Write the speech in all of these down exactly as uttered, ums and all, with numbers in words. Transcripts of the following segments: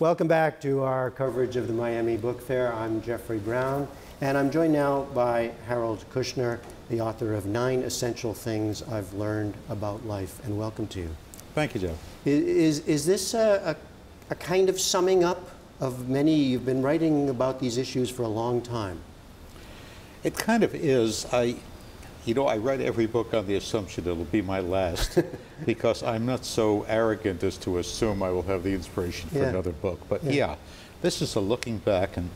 Welcome back to our coverage of the Miami Book Fair. I'm Jeffrey Brown, and I'm joined now by Harold Kushner, the author of Nine Essential Things I've Learned About Life, and welcome to you. Thank you, Jeff. Is, is this a, a, a kind of summing up of many? You've been writing about these issues for a long time. It kind of is. I, you know, I write every book on the assumption it'll be my last because I'm not so arrogant as to assume I will have the inspiration for yeah. another book. But yeah. yeah, this is a looking back, and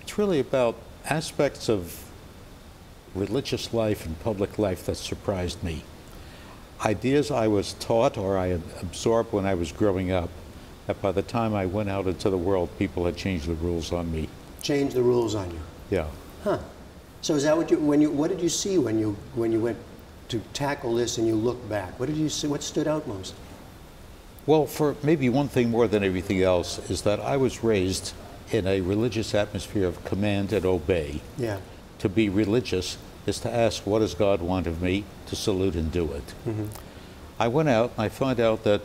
it's really about aspects of religious life and public life that surprised me. Ideas I was taught or I had absorbed when I was growing up, that by the time I went out into the world, people had changed the rules on me. Changed the rules on you? Yeah. Huh. So is that what you, when you, what did you see when you, when you went to tackle this and you look back? What did you see, what stood out most? Well, for maybe one thing more than everything else is that I was raised in a religious atmosphere of command and obey. Yeah. To be religious is to ask, what does God want of me? To salute and do it. Mm-hmm. I went out and I found out that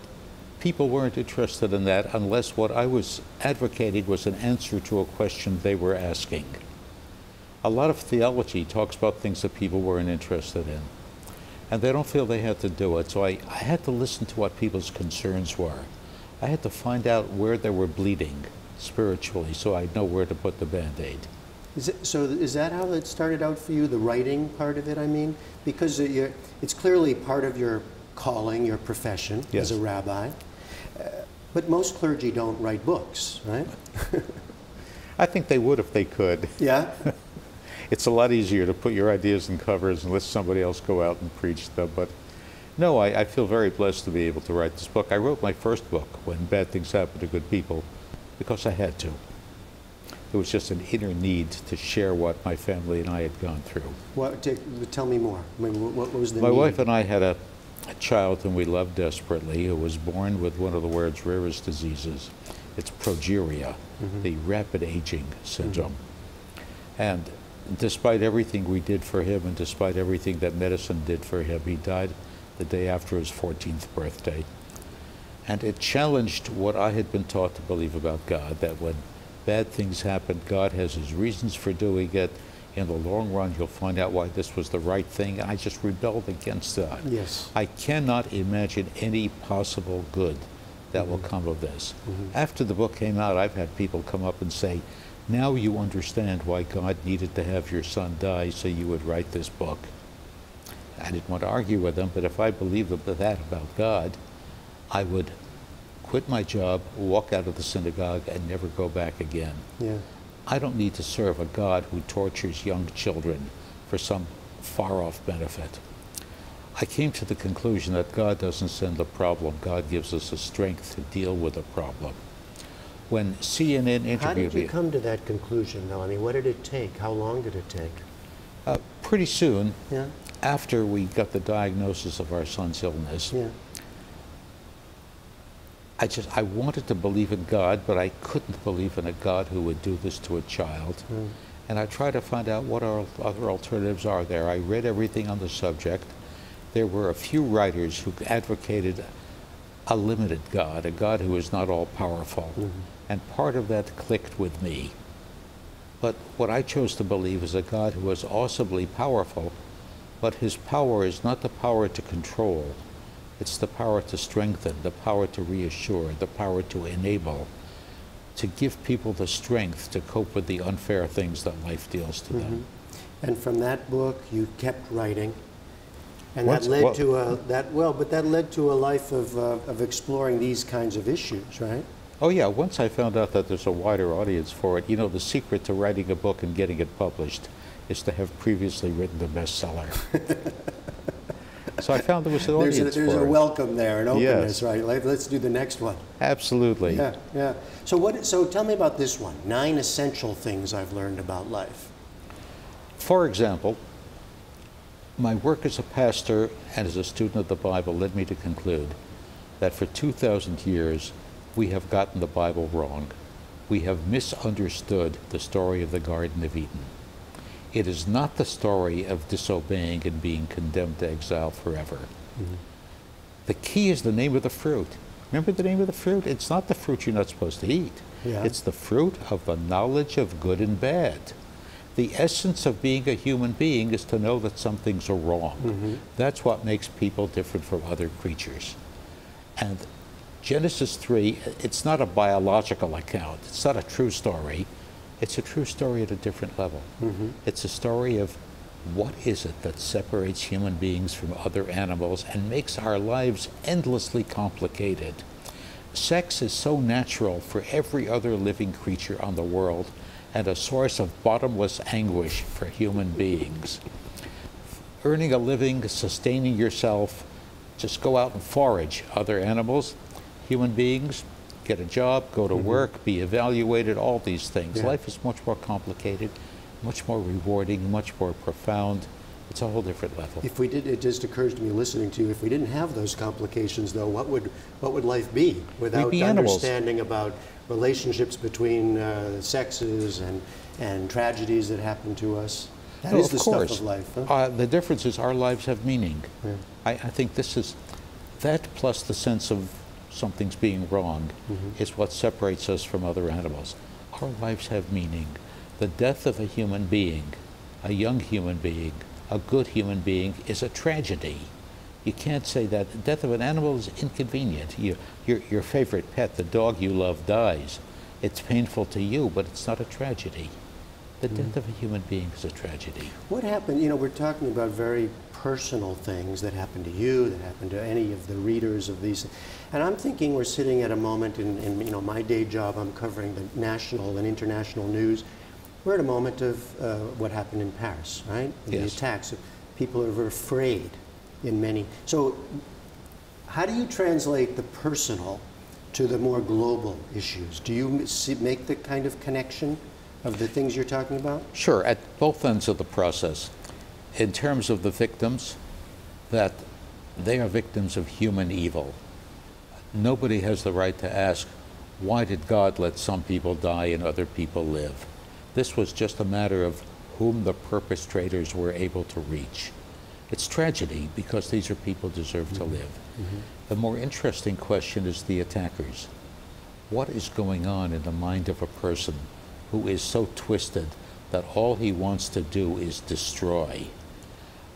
people weren't interested in that unless what I was advocating was an answer to a question they were asking. A lot of theology talks about things that people weren't interested in, and they don't feel they had to do it. So I, I had to listen to what people's concerns were. I had to find out where they were bleeding spiritually so I'd know where to put the Band-Aid. Is it, so is that how it started out for you, the writing part of it, I mean? Because you're, it's clearly part of your calling, your profession yes. as a rabbi. Uh, but most clergy don't write books, right? I think they would if they could. Yeah? It's a lot easier to put your ideas in covers and let somebody else go out and preach them. But no, I, I feel very blessed to be able to write this book. I wrote my first book, When Bad Things Happen to Good People, because I had to. It was just an inner need to share what my family and I had gone through. What, tell me more. I mean, what was the My need? wife and I had a, a child whom we loved desperately who was born with one of the world's rarest diseases. It's progeria, mm-hmm. the rapid aging syndrome. Mm-hmm. And despite everything we did for him and despite everything that medicine did for him, he died the day after his fourteenth birthday. And it challenged what I had been taught to believe about God, that when bad things happen, God has his reasons for doing it. In the long run, you'll find out why this was the right thing. I just rebelled against that. Yes. I cannot imagine any possible good that mm-hmm. will come of this. Mm-hmm. After the book came out, I've had people come up and say, now you understand why God needed to have your son die so you would write this book. I didn't want to argue with them, but if I believed that about God, I would quit my job, walk out of the synagogue, and never go back again. Yeah. I don't need to serve a God who tortures young children for some far-off benefit. I came to the conclusion that God doesn't send the problem. God gives us the strength to deal with the problem. When C N N interviewed me... How did you come to that conclusion, though? I mean, what did it take? How long did it take? Uh, pretty soon, yeah. after we got the diagnosis of our son's illness, yeah. I just, I wanted to believe in God, but I couldn't believe in a God who would do this to a child. Mm. And I tried to find out what our other alternatives are there. I read everything on the subject. There were a few writers who advocated a limited God, a God who is not all powerful. Mm-hmm. And part of that clicked with me. But what I chose to believe is a God who is awesomely powerful, but his power is not the power to control. It's the power to strengthen, the power to reassure, the power to enable, to give people the strength to cope with the unfair things that life deals to mm-hmm. them. And from that book, you kept writing, and Once, that led well, to a that well, but that led to a life of uh, of exploring these kinds of issues, right? Oh yeah. Once I found out that there's a wider audience for it, you know, the secret to writing a book and getting it published is to have previously written a bestseller. So I found there was an audience there's a, there's for it. There's a welcome there, an openness, yes. right? Let's do the next one. Absolutely. Yeah, yeah. So what? So tell me about this one, Nine Essential Things I've Learned About Life. For example, my work as a pastor and as a student of the Bible led me to conclude that for two thousand years, we have gotten the Bible wrong. We have misunderstood the story of the Garden of Eden. It is not the story of disobeying and being condemned to exile forever. Mm-hmm. The key is the name of the fruit. Remember the name of the fruit? It's not the fruit you're not supposed to eat. Yeah. It's the fruit of the knowledge of good and bad. The essence of being a human being is to know that some things are wrong. Mm-hmm. That's what makes people different from other creatures. And Genesis three, it's not a biological account. It's not a true story. It's a true story at a different level. Mm-hmm. It's a story of what is it that separates human beings from other animals and makes our lives endlessly complicated. Sex is so natural for every other living creature on the world, and a source of bottomless anguish for human beings. Earning a living, sustaining yourself, just go out and forage other animals. Human beings, get a job, go to mm-hmm. work, be evaluated, all these things. Yeah. Life is much more complicated, much more rewarding, much more profound. It's a whole different level. If we did, it just occurs to me listening to you, if we didn't have those complications though, what would, what would life be without be understanding about relationships between uh, sexes and, and tragedies that happen to us? That well, is the course. Stuff of life. Huh? Uh, the difference is our lives have meaning. Yeah. I, I think this is, that plus the sense of something's being wrong mm-hmm. is what separates us from other animals. Our lives have meaning. The death of a human being, a young human being, a good human being is a tragedy. You can't say that. The death of an animal is inconvenient. You, your, your favorite pet, the dog you love, dies. It's painful to you, but it's not a tragedy. The mm-hmm. death of a human being is a tragedy. What happened, you know, we're talking about very personal things that happen to you, that happen to any of the readers of these. And I'm thinking we're sitting at a moment in, in you know, my day job, I'm covering the national and international news. We're at a moment of uh, what happened in Paris, right? Yes. The attacks. People are afraid. In many. So how do you translate the personal to the more global issues? Do you see, make the kind of connection of the things you're talking about? Sure, at both ends of the process. In terms of the victims, that they are victims of human evil. Nobody has the right to ask, why did God let some people die and other people live? This was just a matter of whom the perpetrators were able to reach. It's tragedy because these are people who deserve to live. Mm-hmm. The more interesting question is the attackers. What is going on in the mind of a person who is so twisted that all he wants to do is destroy?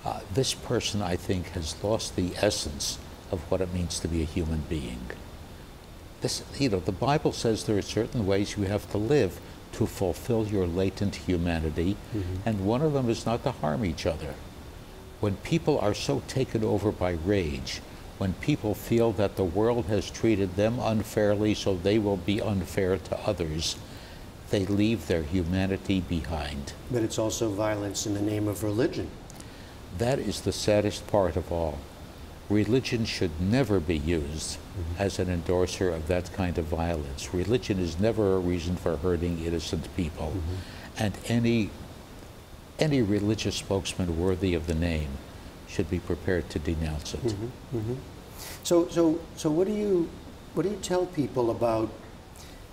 Uh, this person, I think, has lost the essence of what it means to be a human being. This, you know, the Bible says there are certain ways you have to live to fulfill your latent humanity, mm-hmm. and one of them is not to harm each other. When people are so taken over by rage, when people feel that the world has treated them unfairly so they will be unfair to others, they leave their humanity behind. But it's also violence in the name of religion. That is the saddest part of all. Religion should never be used mm-hmm. as an endorser of that kind of violence. Religion is never a reason for hurting innocent people. Mm-hmm. And any Any religious spokesman worthy of the name should be prepared to denounce it. Mm-hmm, mm-hmm. So, so, so, what do you, what do you tell people about?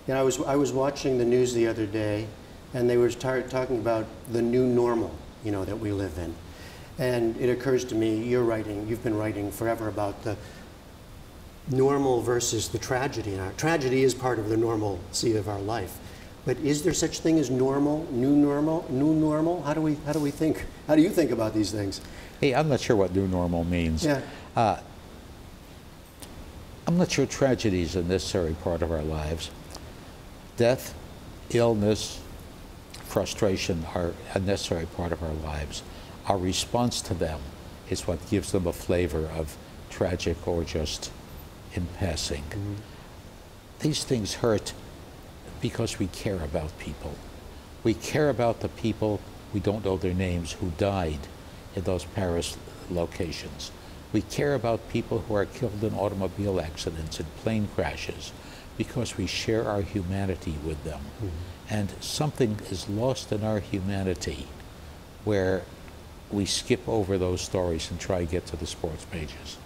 You know, I was I was watching the news the other day, and they were talking about the new normal, you know, that we live in, and it occurs to me you're writing, you've been writing forever about the normal versus the tragedy, and our tragedy is part of the normalcy of our life. But is there such thing as normal, new normal, new normal? How do we, how do we think? How do you think about these things? Hey, I'm not sure what new normal means. Yeah. Uh, I'm not sure tragedy is a necessary part of our lives. Death, illness, frustration are a necessary part of our lives. Our response to them is what gives them a flavor of tragic or just in passing. Mm-hmm. These things hurt because we care about people. We care about the people, we don't know their names, who died in those Paris locations. We care about people who are killed in automobile accidents and plane crashes because we share our humanity with them. Mm-hmm. And something is lost in our humanity where we skip over those stories and try to get to the sports pages.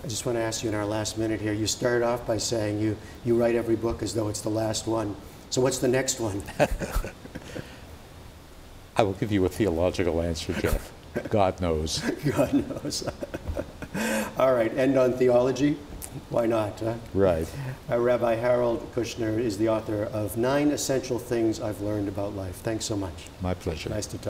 I just want to ask you in our last minute here, you started off by saying you, you write every book as though it's the last one. So what's the next one? I will give you a theological answer, Jeff. God knows. God knows. All right, end on theology. why not? Huh? Right. Uh, Rabbi Harold Kushner is the author of Nine Essential Things I've Learned About Life. Thanks so much. My pleasure. Nice to talk.